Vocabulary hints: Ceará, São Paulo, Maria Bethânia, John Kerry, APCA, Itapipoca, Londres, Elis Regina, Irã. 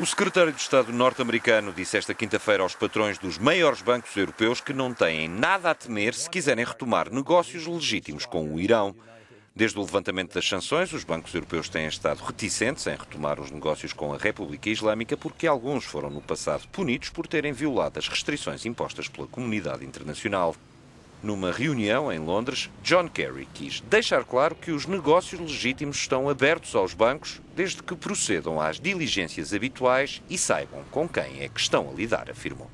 O secretário de Estado norte-americano disse esta quinta-feira aos patrões dos maiores bancos europeus que não têm nada a temer se quiserem retomar negócios legítimos com o Irão. Desde o levantamento das sanções, os bancos europeus têm estado reticentes em retomar os negócios com a República Islâmica porque alguns foram no passado punidos por terem violado as restrições impostas pela comunidade internacional. Numa reunião em Londres, John Kerry quis deixar claro que os negócios legítimos estão abertos aos bancos desde que procedam às diligências habituais e saibam com quem é que estão a lidar, afirmou.